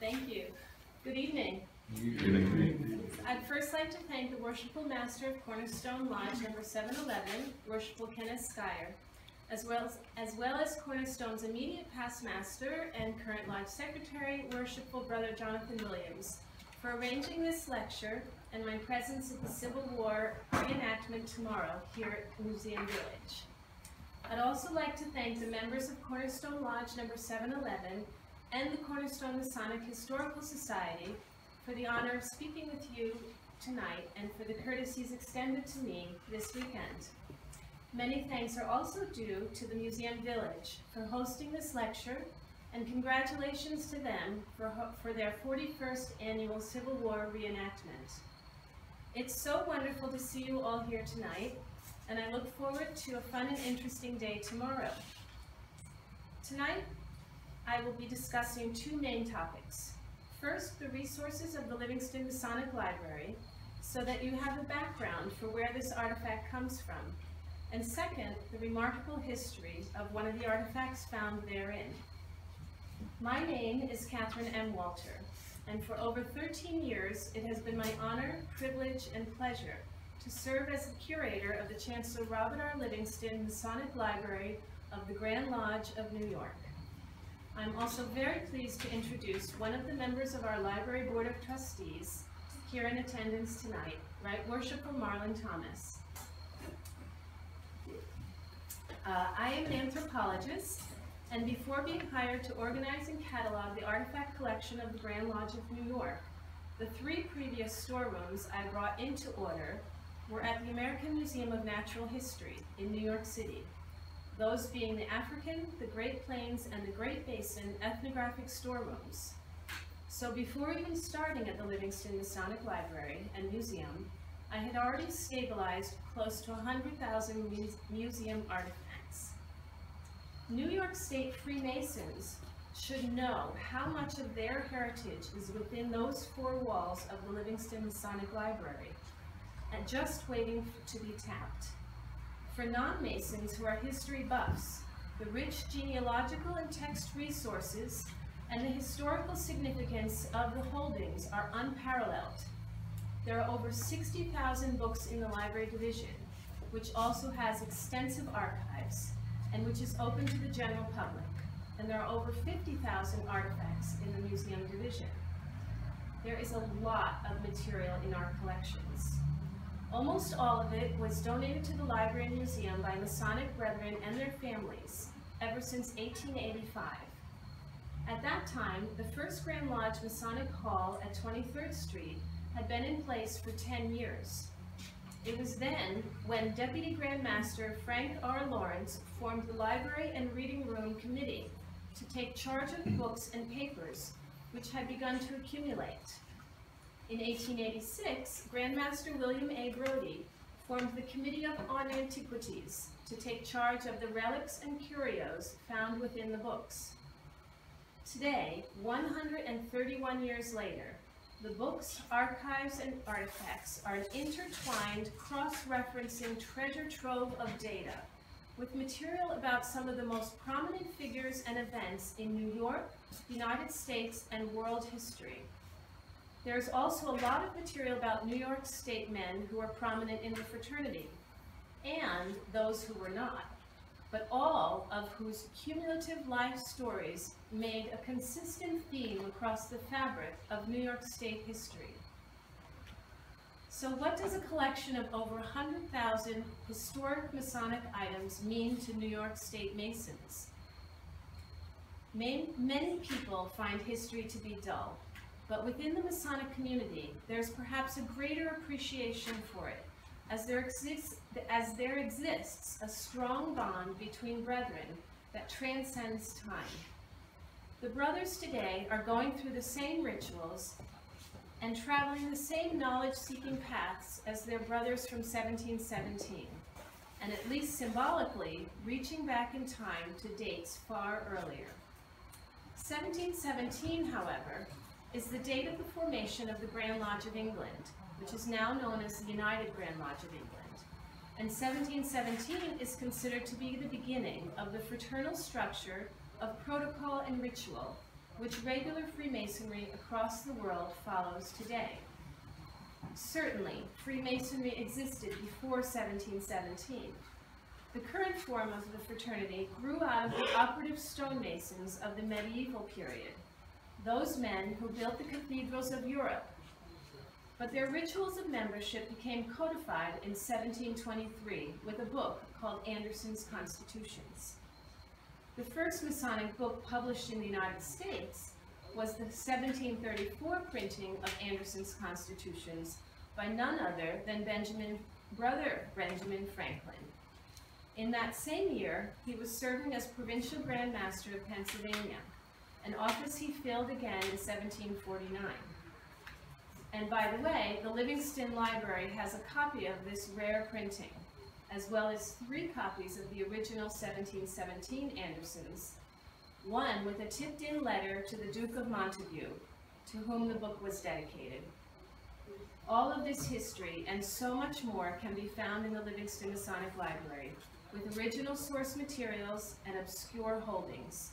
Thank you. Good evening. Good evening. I'd first like to thank the Worshipful Master of Cornerstone Lodge No. 711, Worshipful Kenneth Skyer, as well as Cornerstone's immediate past master and current lodge secretary, Worshipful Brother Jonathan Williams, for arranging this lecture and my presence at the Civil War reenactment tomorrow here at Museum Village. I'd also like to thank the members of Cornerstone Lodge No. 711 and the Cornerstone Masonic Historical Society for the honor of speaking with you tonight and for the courtesies extended to me this weekend. Many thanks are also due to the Museum Village for hosting this lecture, and congratulations to them for their 41st annual Civil War reenactment. It's so wonderful to see you all here tonight, and I look forward to a fun and interesting day tomorrow. Tonight, I will be discussing two main topics. First, the resources of the Livingston Masonic Library, so that you have a background for where this artifact comes from. And second, the remarkable history of one of the artifacts found therein. My name is Catherine M. Walter, and for over 13 years, it has been my honor, privilege, and pleasure to serve as the curator of the Chancellor Robert R. Livingston Masonic Library of the Grand Lodge of New York. I'm also very pleased to introduce one of the members of our Library Board of Trustees here in attendance tonight, Right Worshipful Marlon Thomas. I am an anthropologist, and before being hired to organize and catalog the artifact collection of the Grand Lodge of New York, the three previous storerooms I brought into order were at the American Museum of Natural History in New York City, those being the African, the Great Plains, and the Great Basin ethnographic storerooms. So before even starting at the Livingston Masonic Library and Museum, I had already stabilized close to 100,000 museum artifacts. New York State Freemasons should know how much of their heritage is within those four walls of the Livingston Masonic Library, and just waiting to be tapped. For non-Masons who are history buffs, the rich genealogical and text resources and the historical significance of the holdings are unparalleled. There are over 60,000 books in the library division, which also has extensive archives and which is open to the general public. And there are over 50,000 artifacts in the museum division. There is a lot of material in our collections. Almost all of it was donated to the library and museum by Masonic brethren and their families ever since 1885. At that time, the first Grand Lodge Masonic Hall at 23rd Street had been in place for 10 years. It was then when Deputy Grand Master Frank R. Lawrence formed the Library and Reading Room Committee to take charge of books and papers which had begun to accumulate. In 1886, Grand Master William A. Brody formed the Committee on Antiquities to take charge of the relics and curios found within the books. Today, 131 years later, the books, archives, and artifacts are an intertwined, cross-referencing treasure trove of data, with material about some of the most prominent figures and events in New York, United States, and world history. There is also a lot of material about New York State men who are prominent in the fraternity, and those who were not, but all of whose cumulative life stories made a consistent theme across the fabric of New York State history. So what does a collection of over 100,000 historic Masonic items mean to New York State Masons? Many people find history to be dull, but within the Masonic community, there's perhaps a greater appreciation for it, as there exists a strong bond between brethren that transcends time. The brothers today are going through the same rituals and traveling the same knowledge-seeking paths as their brothers from 1717, and at least symbolically, reaching back in time to dates far earlier. 1717, however, is the date of the formation of the Grand Lodge of England, which is now known as the United Grand Lodge of England. And 1717 is considered to be the beginning of the fraternal structure of protocol and ritual, which regular Freemasonry across the world follows today. Certainly, Freemasonry existed before 1717. The current form of the fraternity grew out of the operative stonemasons of the medieval period, those men who built the cathedrals of Europe. But their rituals of membership became codified in 1723 with a book called Anderson's Constitutions. The first Masonic book published in the United States was the 1734 printing of Anderson's Constitutions by none other than brother Benjamin Franklin. In that same year, he was serving as Provincial Grand Master of Pennsylvania, an office he filled again in 1749. And by the way, the Livingston Library has a copy of this rare printing, as well as 3 copies of the original 1717 Andersons, one with a tipped-in letter to the Duke of Montague, to whom the book was dedicated. All of this history and so much more can be found in the Livingston Masonic Library, with original source materials and obscure holdings.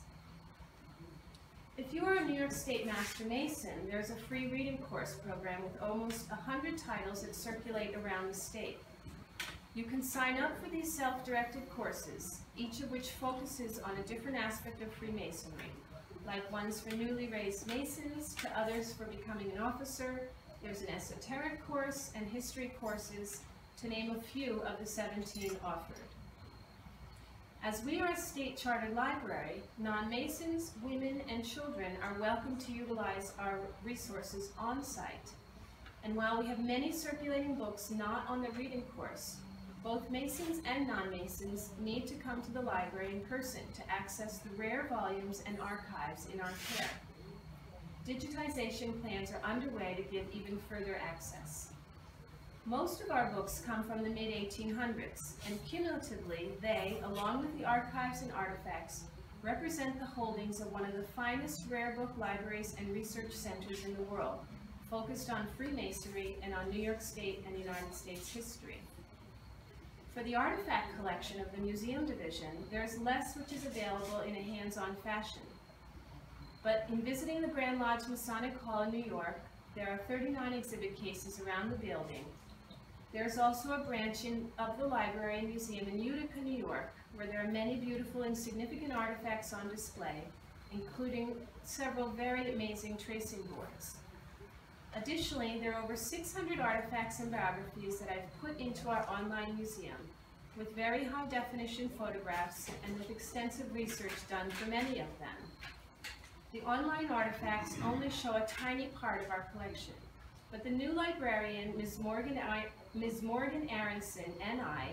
If you are a New York State Master Mason, there's a free reading course program with almost 100 titles that circulate around the state. You can sign up for these self-directed courses, each of which focuses on a different aspect of Freemasonry, like ones for newly raised Masons, to others for becoming an officer. There's an esoteric course and history courses, to name a few of the 17 offered. As we are a state-chartered library, non-Masons, women, and children are welcome to utilize our resources on-site. And while we have many circulating books not on the reading course, both Masons and non-Masons need to come to the library in person to access the rare volumes and archives in our care. Digitization plans are underway to give even further access. Most of our books come from the mid-1800s, and cumulatively they, along with the archives and artifacts, represent the holdings of one of the finest rare book libraries and research centers in the world, focused on Freemasonry and on New York State and United States history. For the artifact collection of the museum division, there's less which is available in a hands-on fashion. But in visiting the Grand Lodge Masonic Hall in New York, there are 39 exhibit cases around the building. There's also a branch of the library and museum in Utica, New York, where there are many beautiful and significant artifacts on display, including several very amazing tracing boards. Additionally, there are over 600 artifacts and biographies that I've put into our online museum, with very high-definition photographs and with extensive research done for many of them. The online artifacts only show a tiny part of our collection, but the new librarian, Ms. Morgan Aronson, and I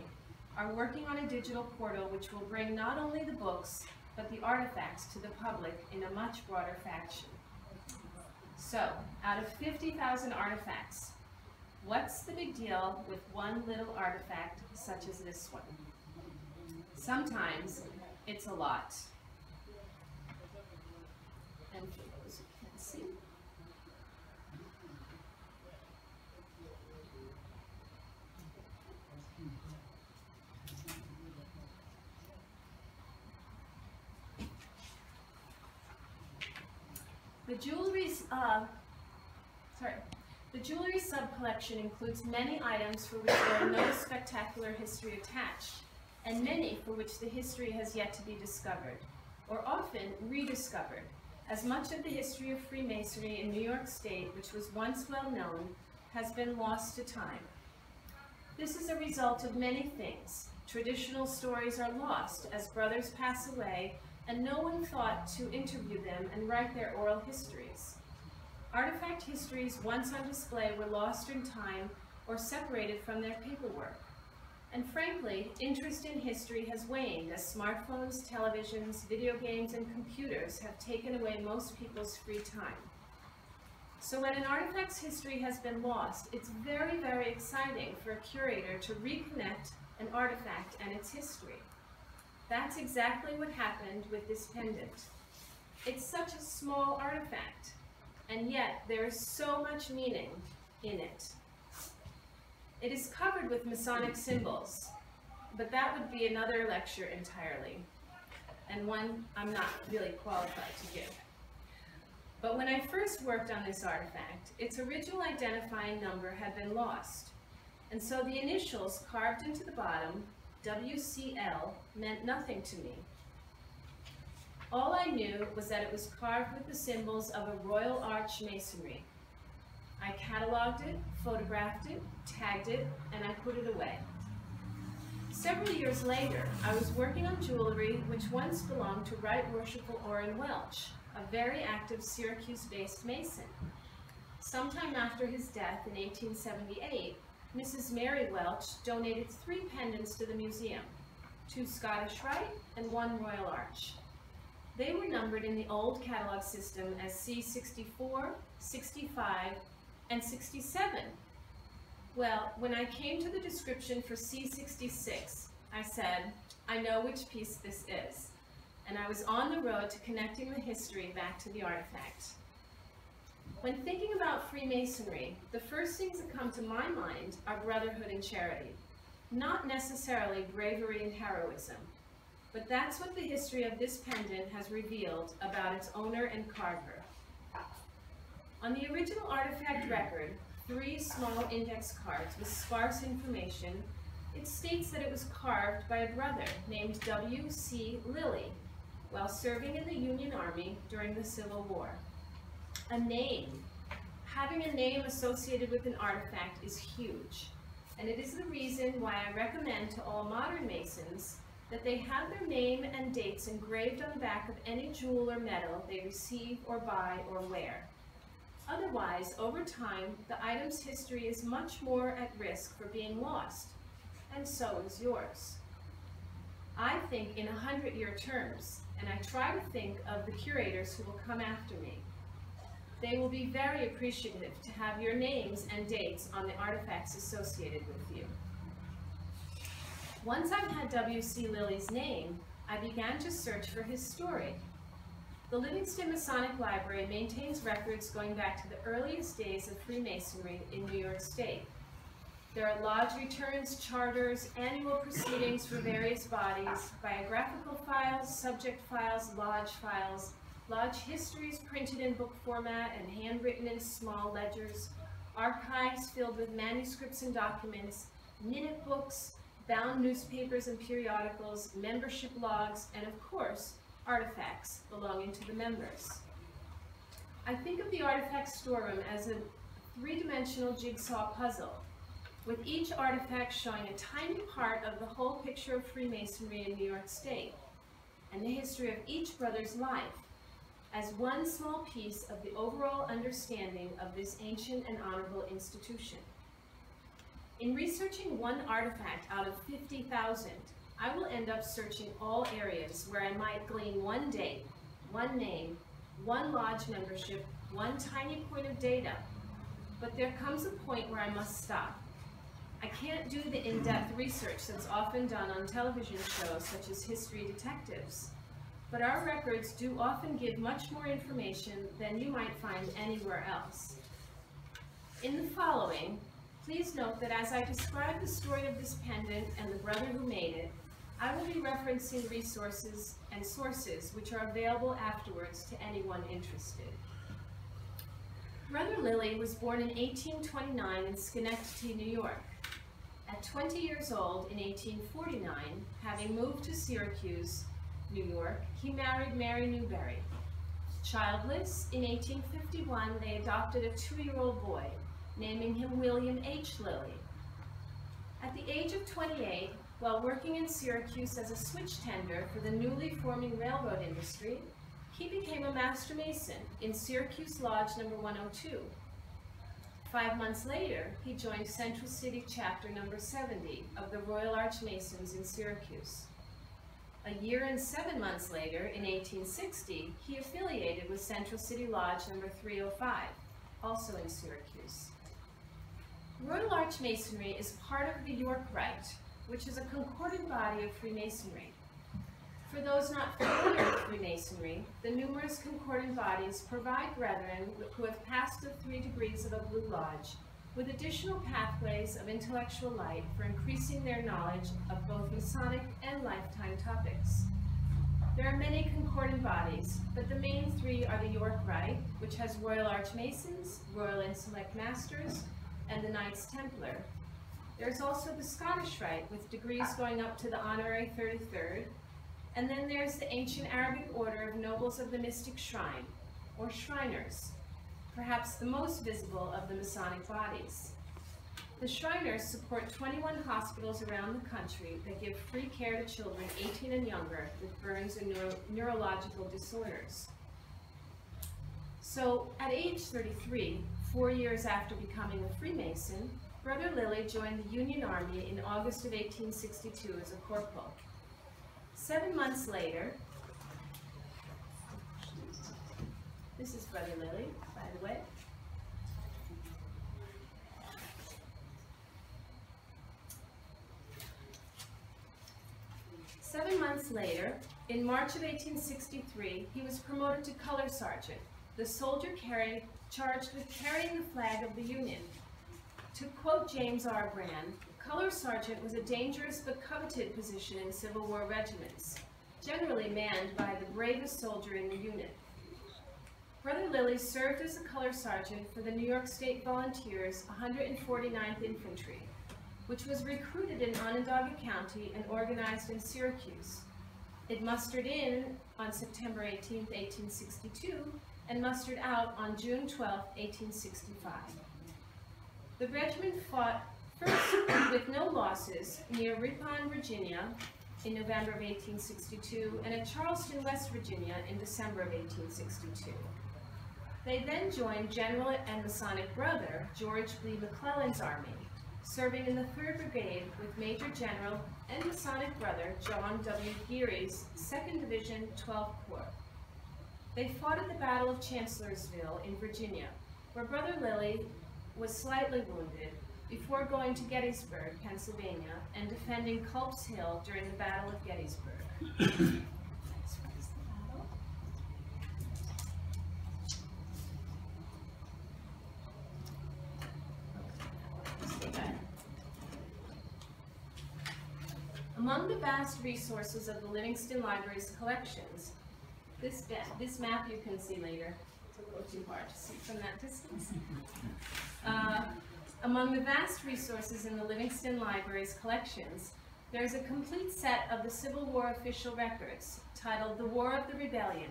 are working on a digital portal which will bring not only the books, but the artifacts to the public in a much broader fashion. So, out of 50,000 artifacts, what's the big deal with one little artifact such as this one? Sometimes it's a lot. And for those who can't see, The jewelry sub-collection includes many items for which there are no spectacular history attached, and many for which the history has yet to be discovered, or often rediscovered, as much of the history of Freemasonry in New York State, which was once well known, has been lost to time. This is a result of many things. Traditional stories are lost as brothers pass away, and no one thought to interview them and write their oral histories. Artifact histories once on display were lost in time or separated from their paperwork. And frankly, interest in history has waned as smartphones, televisions, video games, and computers have taken away most people's free time. So when an artifact's history has been lost, it's very, very exciting for a curator to reconnect an artifact and its history. That's exactly what happened with this pendant. It's such a small artifact, and yet there is so much meaning in it. It is covered with Masonic symbols, but that would be another lecture entirely, and one I'm not really qualified to give. But when I first worked on this artifact, its original identifying number had been lost, and so the initials carved into the bottom, WCL, meant nothing to me. All I knew was that it was carved with the symbols of a royal arch masonry. I cataloged it, photographed it, tagged it, and I put it away. Several years later, I was working on jewelry which once belonged to Right Worshipful Orrin Welch, a very active Syracuse-based Mason. Sometime after his death in 1878, Mrs. Mary Welch donated 3 pendants to the museum, 2 Scottish Rite and 1 Royal Arch. They were numbered in the old catalog system as C64, 65, and 67. Well, when I came to the description for C66, I said, I know which piece this is, and I was on the road to connecting the history back to the artifact. When thinking about Freemasonry, the first things that come to my mind are brotherhood and charity, not necessarily bravery and heroism. But that's what the history of this pendant has revealed about its owner and carver. On the original artifact record, 3 small index cards with sparse information, it states that it was carved by a brother named W. C. Lilly while serving in the Union Army during the Civil War. A name. Having a name associated with an artifact is huge, and it is the reason why I recommend to all modern Masons that they have their name and dates engraved on the back of any jewel or medal they receive or buy or wear. Otherwise, over time, the item's history is much more at risk for being lost, and so is yours. I think in 100-year terms, and I try to think of the curators who will come after me. They will be very appreciative to have your names and dates on the artifacts associated with you. Once I had W.C. Lilly's name, I began to search for his story. The Livingston Masonic Library maintains records going back to the earliest days of Freemasonry in New York State. There are lodge returns, charters, annual proceedings for various bodies, biographical files, subject files, lodge histories printed in book format and handwritten in small ledgers, archives filled with manuscripts and documents, minute books, bound newspapers and periodicals, membership logs, and of course, artifacts belonging to the members. I think of the artifact storeroom as a 3-dimensional jigsaw puzzle, with each artifact showing a tiny part of the whole picture of Freemasonry in New York State, and the history of each brother's life, as one small piece of the overall understanding of this ancient and honorable institution. In researching one artifact out of 50,000, I will end up searching all areas where I might glean one date, one name, one lodge membership, one tiny point of data. But there comes a point where I must stop. I can't do the in-depth research that's often done on television shows such as History Detectives. But our records do often give much more information than you might find anywhere else. In the following, please note that as I describe the story of this pendant and the brother who made it, I will be referencing resources and sources which are available afterwards to anyone interested. Brother Lilly was born in 1829 in Schenectady, New York. At 20 years old in 1849, having moved to Syracuse, New York, he married Mary Newberry. Childless, in 1851 they adopted a 2-year-old boy, naming him William H. Lilly. At the age of 28, while working in Syracuse as a switch tender for the newly forming railroad industry, he became a master mason in Syracuse Lodge No. 102. 5 months later, he joined Central City Chapter No. 70 of the Royal Arch Masons in Syracuse. A year and 7 months later, in 1860, he affiliated with Central City Lodge No. 305, also in Syracuse. Royal Arch Masonry is part of the York Rite, which is a concordant body of Freemasonry. For those not familiar with Freemasonry, the numerous concordant bodies provide brethren who have passed the 3 degrees of a Blue Lodge with additional pathways of intellectual light for increasing their knowledge of both Masonic and lifetime topics. There are many concordant bodies, but the main three are the York Rite, which has Royal Archmasons, Royal and Select Masters, and the Knights Templar. There's also the Scottish Rite, with degrees going up to the Honorary 33rd, and then there's the ancient Arabic Order of Nobles of the Mystic Shrine, or Shriners, perhaps the most visible of the Masonic bodies. The Shriners support 21 hospitals around the country that give free care to children 18 and younger with burns and neurological disorders. So at age 33, 4 years after becoming a Freemason, Brother Lilly joined the Union Army in August of 1862 as a corporal. 7 months later, this is Brother Lilly, by the way. 7 months later, in March of 1863, he was promoted to color sergeant, the soldier charged with carrying the flag of the Union. To quote James R. Brand, color sergeant was a dangerous but coveted position in Civil War regiments, generally manned by the bravest soldier in the unit. Brother Lilly served as a color sergeant for the New York State Volunteers 149th Infantry, which was recruited in Onondaga County and organized in Syracuse. It mustered in on September 18, 1862, and mustered out on June 12, 1865. The regiment fought first with no losses near Ripon, Virginia in November of 1862 and at Charleston, West Virginia in December of 1862. They then joined General and Masonic brother George Lee McClellan's army, serving in the 3rd Brigade with Major General and Masonic brother John W. Geary's 2nd Division, 12th Corps. They fought at the Battle of Chancellorsville in Virginia, where Brother Lilly was slightly wounded before going to Gettysburg, Pennsylvania, and defending Culp's Hill during the Battle of Gettysburg. Among the vast resources of the Livingston Library's collections, this map you can see later. It's a little too hard to see from that distance. Among the vast resources in the Livingston Library's collections, there is a complete set of the Civil War official records titled The War of the Rebellion,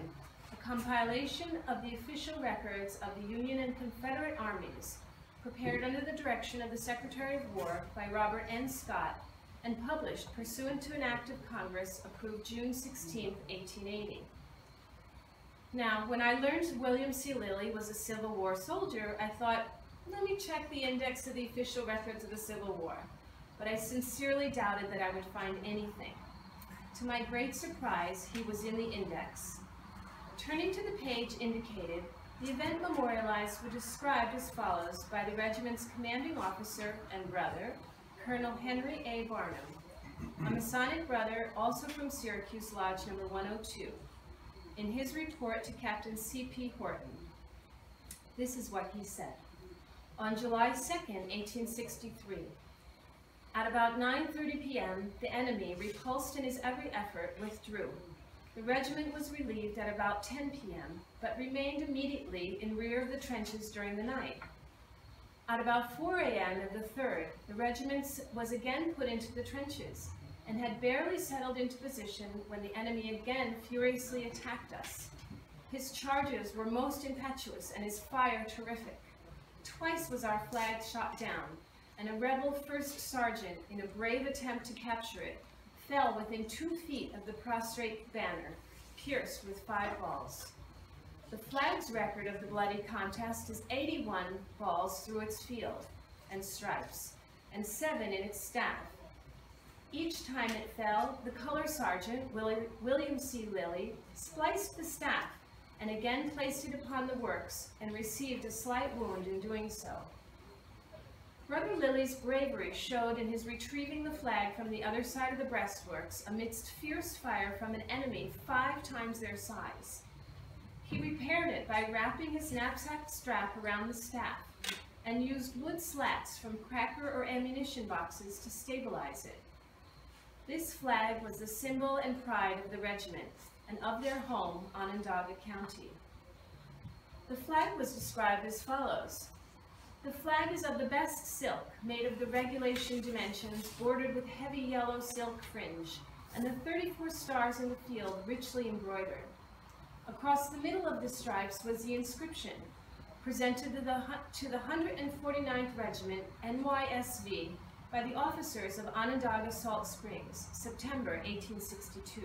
a compilation of the official records of the Union and Confederate armies, prepared under the direction of the Secretary of War by Robert N. Scott and published pursuant to an act of Congress approved June 16, 1880. Now, when I learned William C. Lilly was a Civil War soldier, I thought, let me check the index of the official records of the Civil War, but I sincerely doubted that I would find anything. To my great surprise, he was in the index. Turning to the page indicated, the event memorialized was described as follows by the regiment's commanding officer and brother, Colonel Henry A. Barnum, a Masonic brother also from Syracuse Lodge No. 102. In his report to Captain C.P. Horton, this is what he said. On July 2nd, 1863, at about 9:30 p.m., the enemy, repulsed in his every effort, withdrew. The regiment was relieved at about 10 p.m., but remained immediately in rear of the trenches during the night. At about 4 a.m. of the 3rd, the regiment was again put into the trenches, and had barely settled into position when the enemy again furiously attacked us. His charges were most impetuous and his fire terrific. Twice was our flag shot down, and a rebel first sergeant, in a brave attempt to capture it, fell within 2 feet of the prostrate banner, pierced with 5 balls. The flag's record of the bloody contest is 81 balls through its field and stripes, and 7 in its staff. Each time it fell, the color sergeant, William C. Lilly, spliced the staff and again placed it upon the works and received a slight wound in doing so. Brother Lilly's bravery showed in his retrieving the flag from the other side of the breastworks amidst fierce fire from an enemy 5 times their size. He repaired it by wrapping his knapsack strap around the staff and used wood slats from cracker or ammunition boxes to stabilize it. This flag was the symbol and pride of the regiment, and of their home, Onondaga County. The flag was described as follows. The flag is of the best silk, made of the regulation dimensions, bordered with heavy yellow silk fringe, and the 34 stars in the field richly embroidered. Across the middle of the stripes was the inscription, presented to the 149th Regiment, NYSV, by the officers of Onondaga Salt Springs, September 1862.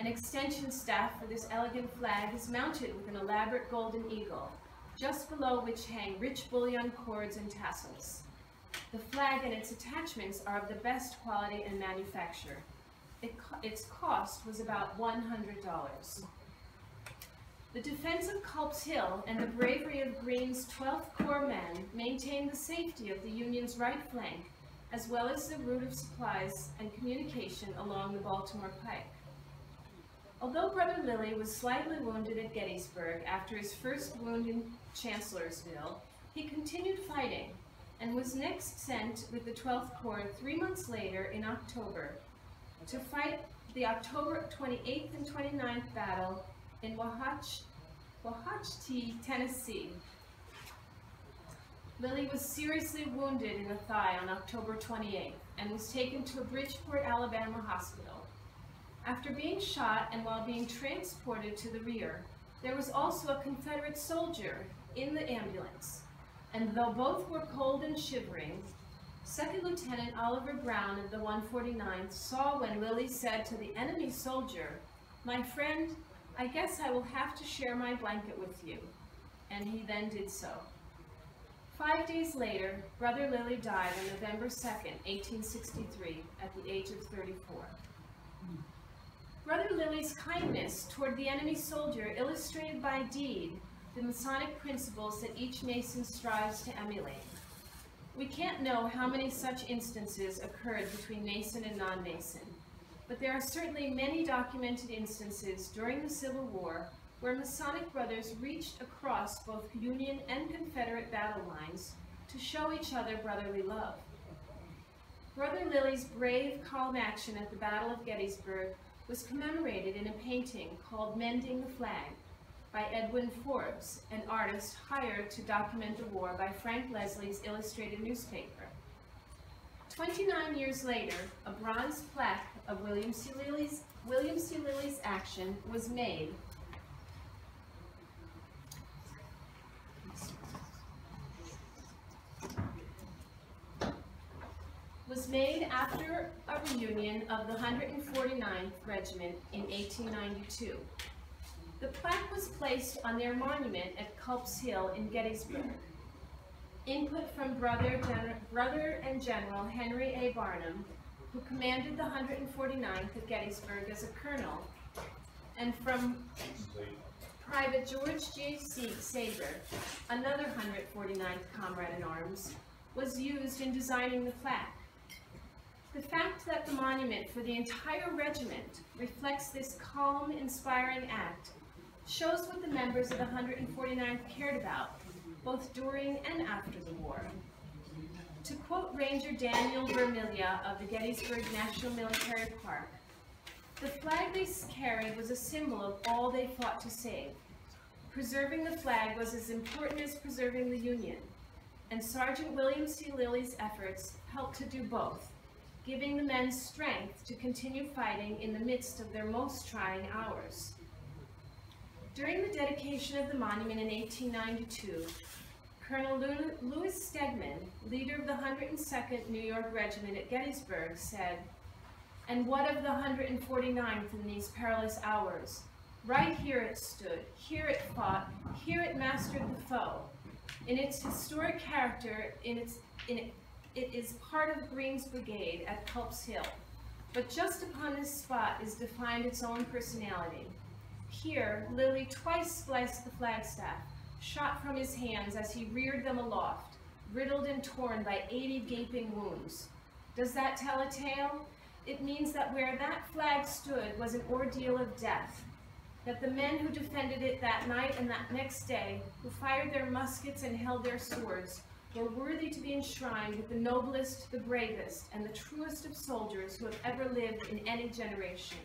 An extension staff for this elegant flag is mounted with an elaborate golden eagle, just below which hang rich bullion cords and tassels. The flag and its attachments are of the best quality and manufacture. Its cost was about $100. The defense of Culp's Hill and the bravery of Greene's 12th Corps men maintained the safety of the Union's right flank, as well as the route of supplies and communication along the Baltimore Pike. Although Brother Lilly was slightly wounded at Gettysburg after his first wound in Chancellorsville, he continued fighting and was next sent with the 12th Corps 3 months later in October to fight the October 28th and 29th battle in Wauhatchee, Tennessee. Lilly was seriously wounded in the thigh on October 28th and was taken to a Bridgeport, Alabama hospital. After being shot and while being transported to the rear, there was also a Confederate soldier in the ambulance, and though both were cold and shivering, Second Lieutenant Oliver Brown of the 149th saw when Lilly said to the enemy soldier, "My friend, I guess I will have to share my blanket with you," and he then did so. 5 days later, Brother Lilly died on November 2nd, 1863, at the age of 34. Brother Lilly's kindness toward the enemy soldier illustrated by deed the Masonic principles that each Mason strives to emulate. We can't know how many such instances occurred between Mason and non-Mason, but there are certainly many documented instances during the Civil War where Masonic brothers reached across both Union and Confederate battle lines to show each other brotherly love. Brother Lilly's brave, calm action at the Battle of Gettysburg was commemorated in a painting called Mending the Flag by Edwin Forbes, an artist hired to document the war by Frank Leslie's illustrated newspaper. 29 years later, a bronze plaque of William C. Lilly's action was made after a reunion of the 149th Regiment in 1892. The plaque was placed on their monument at Culp's Hill in Gettysburg. Input from Brother and General Henry A. Barnum, who commanded the 149th at Gettysburg as a colonel, and from Private George J.C. Saber, another 149th comrade in arms, was used in designing the plaque. The fact that the monument for the entire regiment reflects this calm, inspiring act shows what the members of the 149th cared about, both during and after the war. To quote Ranger Daniel Vermilia of the Gettysburg National Military Park, "The flag they carried was a symbol of all they fought to save. Preserving the flag was as important as preserving the Union, and Sergeant William C. Lilly's efforts helped to do both, giving the men strength to continue fighting in the midst of their most trying hours." During the dedication of the monument in 1892, Colonel Lewis Stegman, leader of the 102nd New York Regiment at Gettysburg, said, "And what of the 149th in these perilous hours? Right here it stood, here it fought, here it mastered the foe. In its historic character, it is part of Greene's brigade at Culp's Hill, but just upon this spot is defined its own personality. Here, Lilly twice spliced the flagstaff, shot from his hands as he reared them aloft, riddled and torn by 80 gaping wounds. Does that tell a tale? It means that where that flag stood was an ordeal of death, that the men who defended it that night and that next day, who fired their muskets and held their swords, were worthy to be enshrined with the noblest, the bravest, and the truest of soldiers who have ever lived in any generation.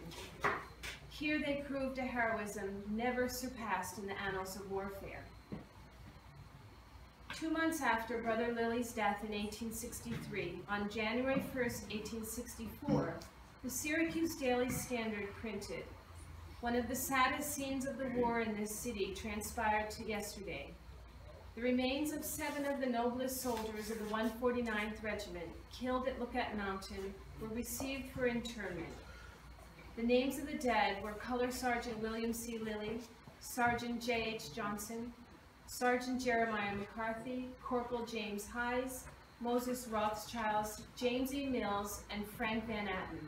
Here they proved a heroism never surpassed in the annals of warfare. 2 months after Brother Lilly's death in 1863, on January 1st, 1864, the Syracuse Daily Standard printed, "One of the saddest scenes of the war in this city transpired to yesterday. The remains of 7 of the noblest soldiers of the 149th Regiment, killed at Lookout Mountain, were received for interment. The names of the dead were Color Sergeant William C. Lilly, Sergeant J.H. Johnson, Sergeant Jeremiah McCarthy, Corporal James Hayes, Moses Rothschild, James E. Mills, and Frank Van Atten.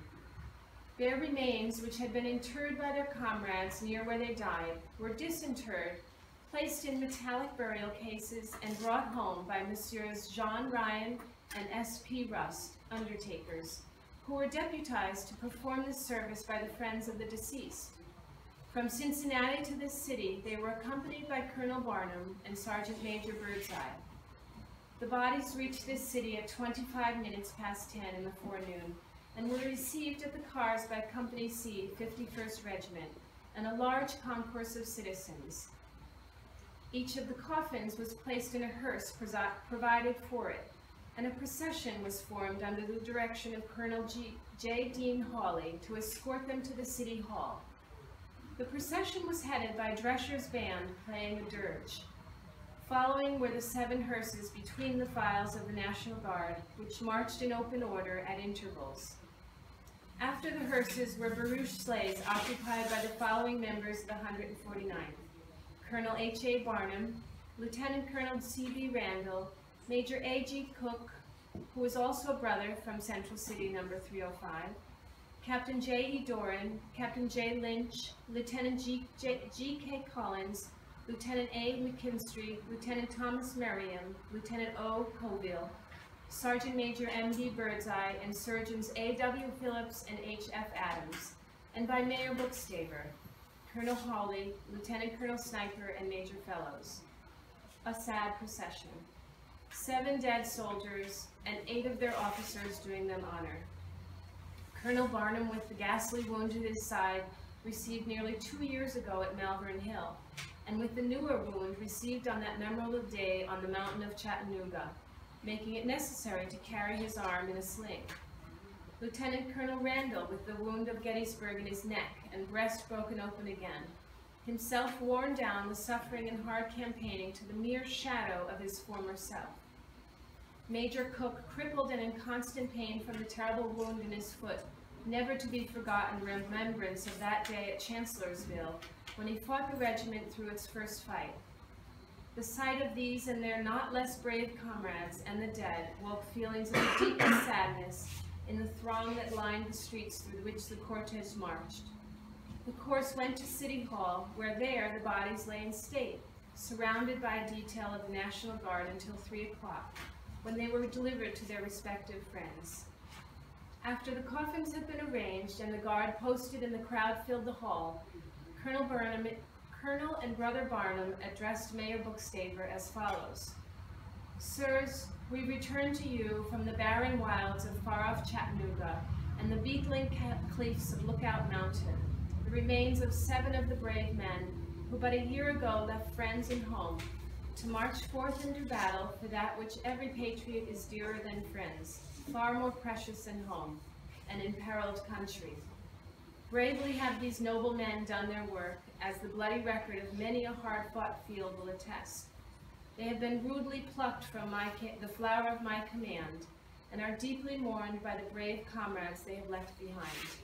Their remains, which had been interred by their comrades near where they died, were disinterred, placed in metallic burial cases, and brought home by Messrs. John Ryan and S.P. Rust, undertakers, who were deputized to perform this service by the friends of the deceased. From Cincinnati to this city, they were accompanied by Colonel Barnum and Sergeant Major Birdseye. The bodies reached this city at 10:25 in the forenoon and were received at the cars by Company C, 51st Regiment, and a large concourse of citizens. Each of the coffins was placed in a hearse provided for it, and a procession was formed under the direction of Colonel J. Dean Hawley to escort them to the City Hall. The procession was headed by Drescher's band playing a dirge. Following were the 7 hearses between the files of the National Guard, which marched in open order at intervals. After the hearses were barouche sleighs occupied by the following members of the 149th: Colonel H. A. Barnum, Lieutenant Colonel C. B. Randall, Major A. G. Cook, who was also a brother from Central City No. 305, Captain J. E. Doran, Captain J. Lynch, Lieutenant G. K. Collins, Lieutenant A. McKinstry, Lieutenant Thomas Merriam, Lieutenant O. Coville, Sergeant Major M. D. Birdseye, and Surgeons A. W. Phillips and H. F. Adams, and by Mayor Bookstaver, Colonel Hawley, Lieutenant Colonel Sniper, and Major Fellows. A sad procession. 7 dead soldiers and 8 of their officers doing them honor. Colonel Barnum, with the ghastly wound to his side, received nearly 2 years ago at Malvern Hill, and with the newer wound received on that memorable day on the mountain of Chattanooga, making it necessary to carry his arm in a sling. Lieutenant Colonel Randall, with the wound of Gettysburg in his neck and breast broken open again, himself worn down with suffering and hard campaigning to the mere shadow of his former self. Major Cook, crippled and in constant pain from the terrible wound in his foot, never to be forgotten remembrance of that day at Chancellorsville, when he fought the regiment through its first fight. The sight of these and their not less brave comrades and the dead woke feelings of the deepest sadness in the throng that lined the streets through which the cortege marched. The corps went to City Hall, where there the bodies lay in state, surrounded by a detail of the National Guard until 3 o'clock. When they were delivered to their respective friends. After the coffins had been arranged and the guard posted and the crowd filled the hall, Colonel and Brother Barnum addressed Mayor Bookstaver as follows. Sirs, we return to you from the barren wilds of far-off Chattanooga and the beetling cliffs of Lookout Mountain, the remains of 7 of the brave men who but a year ago left friends and home, to march forth into battle for that which every patriot is dearer than friends, far more precious than home, an imperiled country. Bravely have these noble men done their work, as the bloody record of many a hard-fought field will attest. They have been rudely plucked from the flower of my command, and are deeply mourned by the brave comrades they have left behind.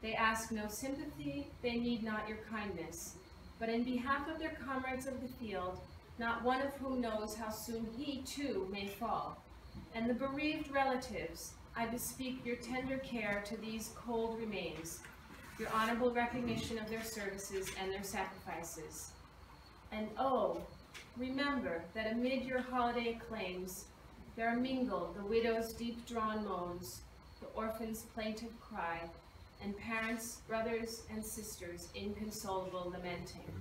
They ask no sympathy, they need not your kindness, but in behalf of their comrades of the field, not one of whom knows how soon he, too, may fall. And the bereaved relatives, I bespeak your tender care to these cold remains, your honorable recognition of their services and their sacrifices. And oh, remember that amid your holiday acclaims, there are mingled the widow's deep-drawn moans, the orphan's plaintive cry, and parents, brothers, and sisters' inconsolable lamenting.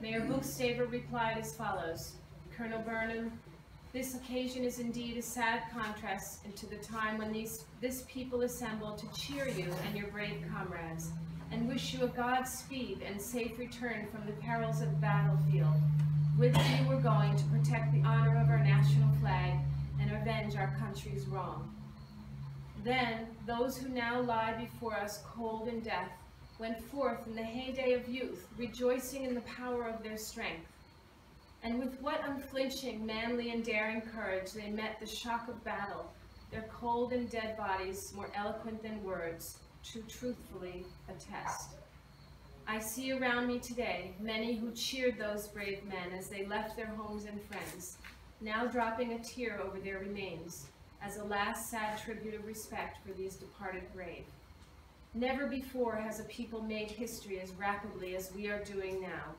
Mayor Bookstaver replied as follows, Colonel Barnum, this occasion is indeed a sad contrast to the time when this people assembled to cheer you and your brave comrades and wish you a Godspeed and safe return from the perils of the battlefield. With you we're going to protect the honor of our national flag and avenge our country's wrong. Then those who now lie before us cold in death went forth in the heyday of youth, rejoicing in the power of their strength. And with what unflinching, manly, and daring courage they met the shock of battle, their cold and dead bodies more eloquent than words to truthfully attest. I see around me today many who cheered those brave men as they left their homes and friends, now dropping a tear over their remains as a last sad tribute of respect for these departed brave. Never before has a people made history as rapidly as we are doing now,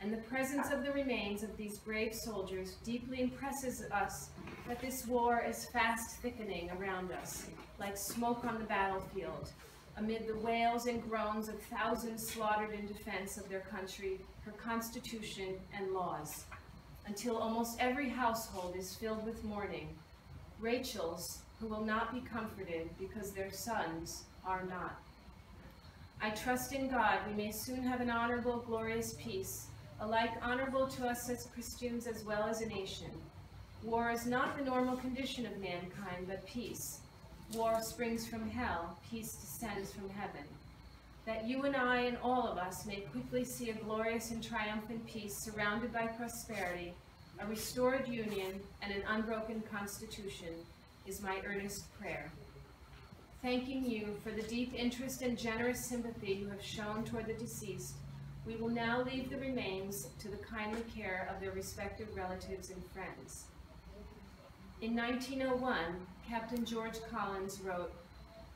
and the presence of the remains of these brave soldiers deeply impresses us that this war is fast thickening around us, like smoke on the battlefield, amid the wails and groans of thousands slaughtered in defense of their country, her constitution, and laws, until almost every household is filled with mourning, Rachels who will not be comforted because their sons are not. I trust in God we may soon have an honorable, glorious peace, alike honorable to us as Christians as well as a nation. War is not the normal condition of mankind, but peace. War springs from hell, peace descends from heaven. That you and I and all of us may quickly see a glorious and triumphant peace surrounded by prosperity, a restored union, and an unbroken constitution is my earnest prayer. Thanking you for the deep interest and generous sympathy you have shown toward the deceased, we will now leave the remains to the kindly care of their respective relatives and friends. In 1901, Captain George Collins wrote,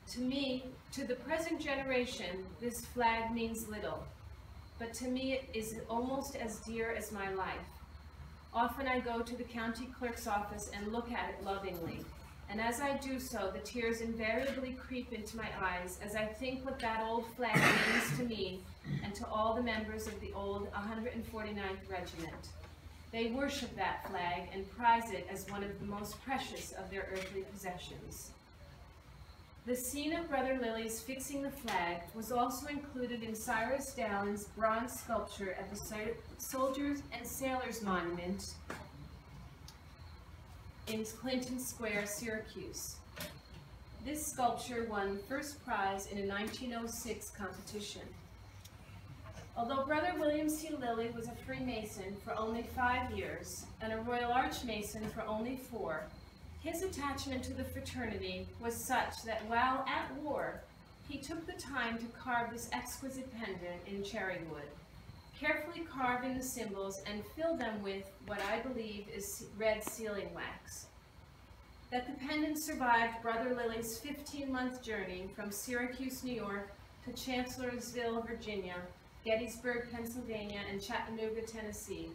"To me, to the present generation, this flag means little, but to me it is almost as dear as my life. Often I go to the county clerk's office and look at it lovingly, and as I do so, the tears invariably creep into my eyes as I think what that old flag means to me and to all the members of the old 149th Regiment. They worship that flag and prize it as one of the most precious of their earthly possessions." The scene of Brother Lilly's fixing the flag was also included in Cyrus Downs' bronze sculpture at the Soldiers and Sailors Monument in Clinton Square, Syracuse. This sculpture won first prize in a 1906 competition. Although Brother William C. Lilly was a Freemason for only 5 years and a Royal Archmason for only 4, his attachment to the fraternity was such that while at war, he took the time to carve this exquisite pendant in cherry wood, carefully carving the symbols and fill them with what I believe is red sealing wax. That the pendant survived Brother Lilly's 15-month journey from Syracuse, New York to Chancellorsville, Virginia, Gettysburg, Pennsylvania, and Chattanooga, Tennessee,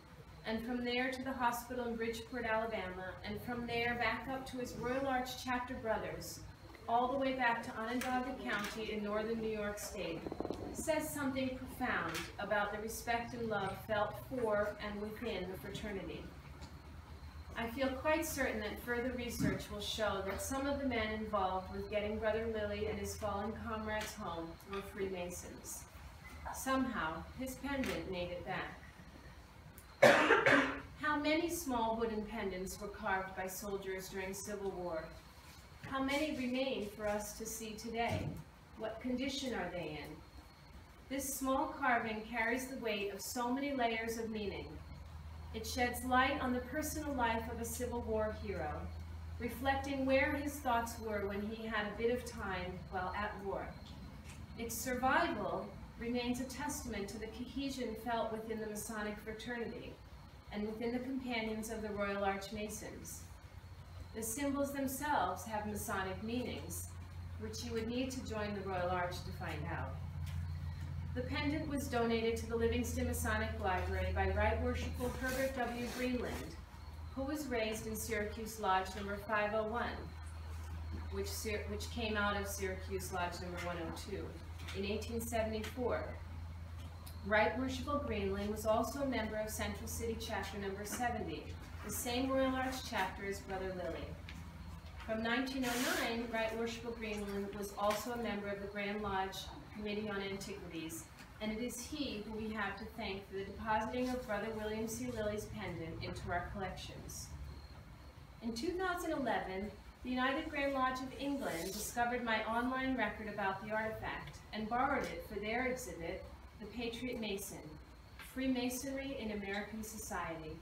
and from there to the hospital in Bridgeport, Alabama, and from there back up to his Royal Arch Chapter brothers, all the way back to Onondaga County in northern New York State, says something profound about the respect and love felt for and within the fraternity. I feel quite certain that further research will show that some of the men involved with getting Brother Lilly and his fallen comrades home were Freemasons. Somehow, his pendant made it back. How many small wooden pendants were carved by soldiers during Civil War? How many remain for us to see today? What condition are they in? This small carving carries the weight of so many layers of meaning. It sheds light on the personal life of a Civil War hero, reflecting where his thoughts were when he had a bit of time while at war. Its survival remains a testament to the cohesion felt within the Masonic fraternity and within the companions of the Royal Archmasons. The symbols themselves have Masonic meanings, which you would need to join the Royal Arch to find out. The pendant was donated to the Livingston Masonic Library by Right Worshipful Herbert W. Greenland, who was raised in Syracuse Lodge No. 501, which came out of Syracuse Lodge No. 102. In 1874. Right Worshipful Greenland was also a member of Central City Chapter No. 70, the same Royal Arch Chapter as Brother Lilly. From 1909, Right Worshipful Greenland was also a member of the Grand Lodge Committee on Antiquities, and it is he who we have to thank for the depositing of Brother William C. Lilly's pendant into our collections. In 2011, the United Grand Lodge of England discovered my online record about the artifact and borrowed it for their exhibit, The Patriot Mason, Freemasonry in American Society.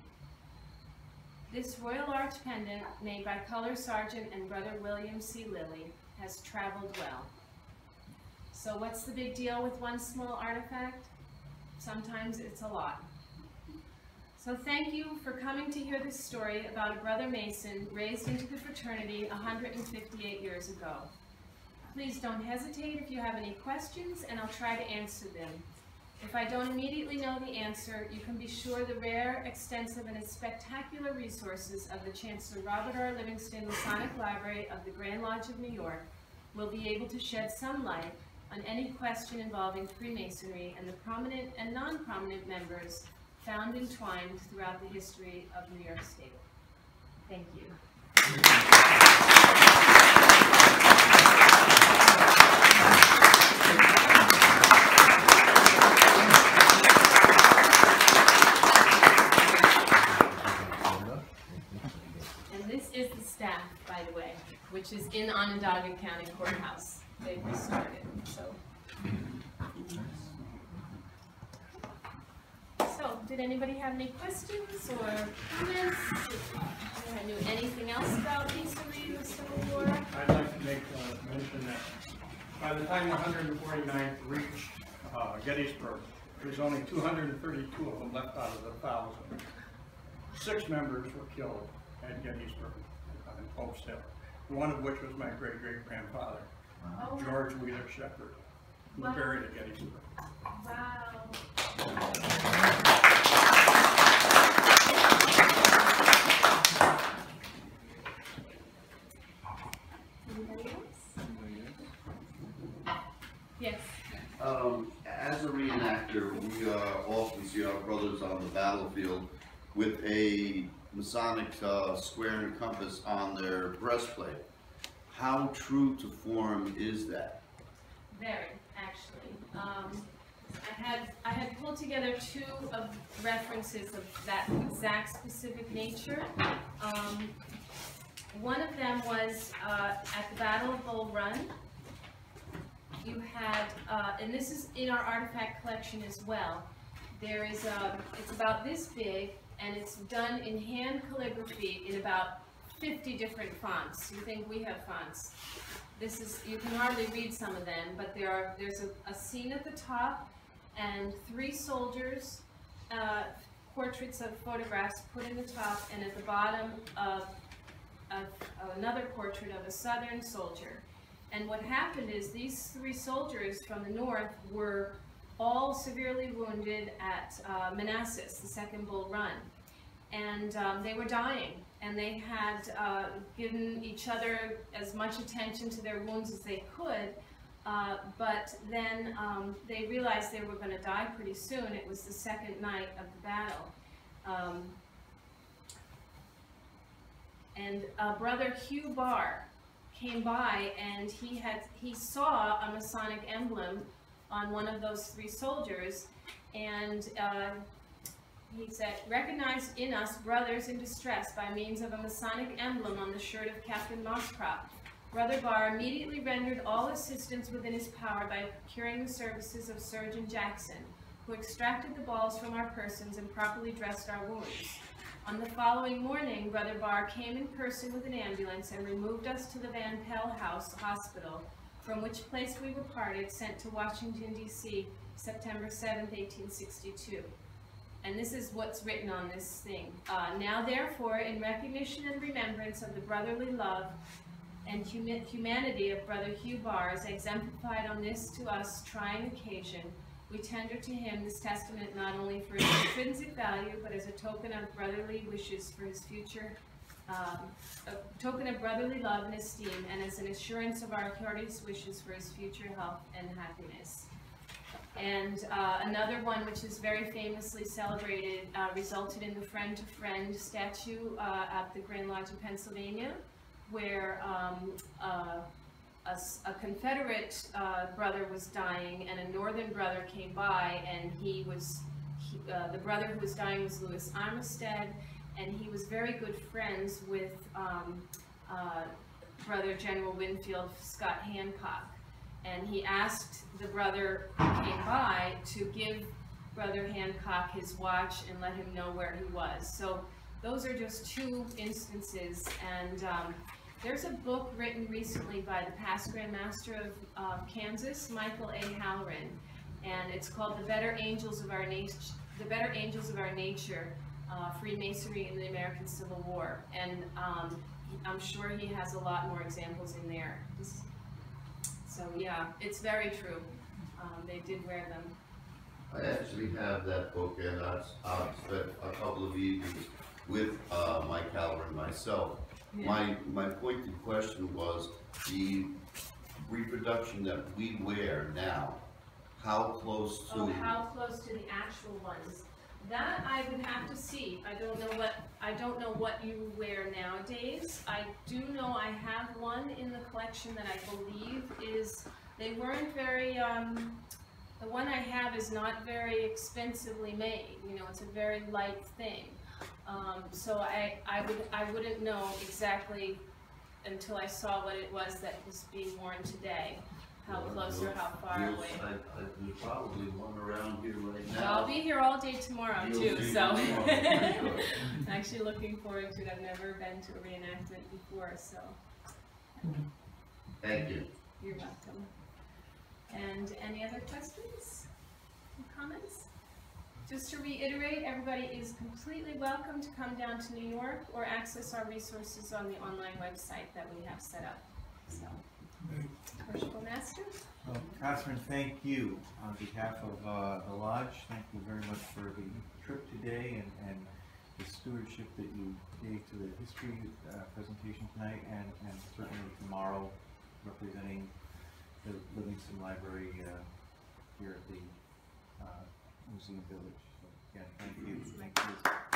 This Royal Arch pendant, made by Color Sergeant and Brother William C. Lilly, has traveled well. So what's the big deal with one small artifact? Sometimes it's a lot. So thank you for coming to hear this story about a brother Mason raised into the fraternity 158 years ago. Please don't hesitate if you have any questions, and I'll try to answer them. If I don't immediately know the answer, you can be sure the rare, extensive, and spectacular resources of the Chancellor Robert R. Livingston Masonic Library of the Grand Lodge of New York will be able to shed some light on any question involving Freemasonry and the prominent and non-prominent members found entwined throughout the history of New York State. Thank you. Which is in Onondaga County Courthouse. They've restored it. So did anybody have any questions or comments? I knew anything else about Masonry or the Civil War? I'd like to make mention that by the time the 149th reached Gettysburg, there was only 232 of them left out of the 1,000. 6 members were killed at Gettysburg and Culp's Hill. One of which was my great-great-grandfather, George Wheeler Shepherd, who buried at Gettysburg. Wow. Anybody else? Yes. As a reenactor, we often see our brothers on the battlefield with a Masonic square and compass on their breastplate. How true to form is that? Very, actually. I had pulled together 2 of references of that exact specific nature. One of them was at the Battle of Bull Run. You had, and this is in our artifact collection as well. There is a, it's about this big, and it's done in hand calligraphy in about 50 different fonts. You think we have fonts? This is, you can hardly read some of them, but there are, there's a scene at the top and 3 soldiers, portraits of photographs put in the top, and at the bottom of another portrait of a Southern soldier. And what happened is these 3 soldiers from the North were all severely wounded at Manassas, the Second Bull Run. And they were dying, and they had given each other as much attention to their wounds as they could, but then they realized they were going to die pretty soon. It was the second night of the battle. And Brother Hugh Barr came by, and he saw a Masonic emblem on one of those 3 soldiers, and he said, "Recognize in us brothers in distress by means of a Masonic emblem on the shirt of Captain Mosscrop." Brother Barr immediately rendered all assistance within his power by procuring the services of Surgeon Jackson, who extracted the balls from our persons and properly dressed our wounds. On the following morning, Brother Barr came in person with an ambulance and removed us to the Van Pell House Hospital, from which place we were parted, sent to Washington, D.C., September 7, 1862. And this is what's written on this thing. "Now, therefore, in recognition and remembrance of the brotherly love and humanity of Brother Hugh Barr, as exemplified on this to us trying occasion, we tender to him this testament not only for its intrinsic value, but as a token of brotherly wishes for his future, a token of brotherly love and esteem, and as an assurance of our heartiest wishes for his future health and happiness." And another one, which is very famously celebrated, resulted in the friend-to-friend statue at the Grand Lodge of Pennsylvania, where a Confederate brother was dying, and a Northern brother came by, and he was, the brother who was dying was Louis Armistead, and he was very good friends with Brother General Winfield Scott Hancock. And he asked the brother who came by to give Brother Hancock his watch and let him know where he was. So those are just two instances. And there's a book written recently by the past Grand Master of Kansas, Michael A. Halloran, and it's called The Better Angels of Our Nature, Freemasonry in the American Civil War. And I'm sure he has a lot more examples in there. So yeah, it's very true. They did wear them. I actually have that book, and I've spent a couple of evenings with Mike Halloran myself. Yeah. My pointed question was the reproduction that we wear now. How close to? Oh, how close to the actual ones? That I would have to see. I don't know what you wear nowadays. I do know I have one in the collection that I believe is. They weren't very. The one I have is not very expensively made. You know, it's a very light thing. So I wouldn't know exactly until I saw what it was that was being worn today. How close or how far away? There's probably one around here right now. Well, I'll be here all day tomorrow too, so I'm actually looking forward to it. I've never been to a reenactment before, so. Thank you. You're welcome. And any other questions and comments? Just to reiterate, everybody is completely welcome to come down to New York or access our resources on the online website that we have set up. So, Worshipful Master. Well, Catherine, thank you on behalf of the Lodge. Thank you very much for the trip today and the stewardship that you gave to the history presentation tonight and certainly tomorrow representing the Livingston Library here at the Museum Village. So, yeah, thank you. Thank you.